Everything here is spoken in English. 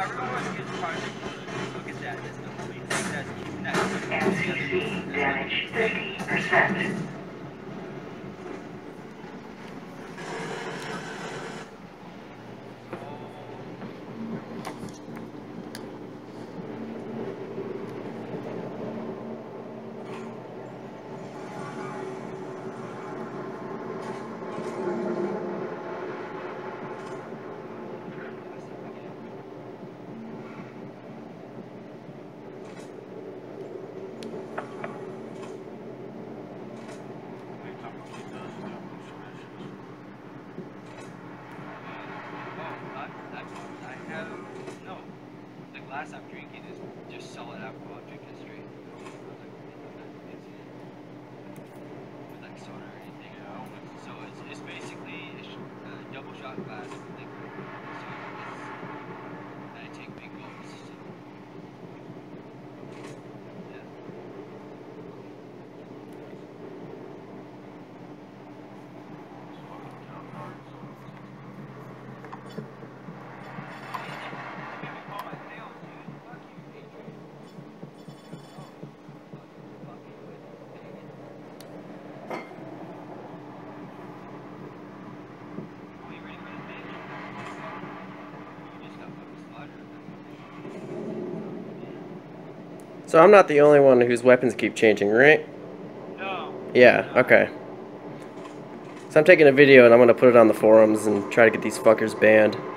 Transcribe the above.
however you want to get the project, look at that. That's the only thing that's keeping that. MCC damage 30%. So I'm not the only one whose weapons keep changing, right? No. Yeah, okay. So I'm taking a video and I'm going to put it on the forums and try to get these fuckers banned.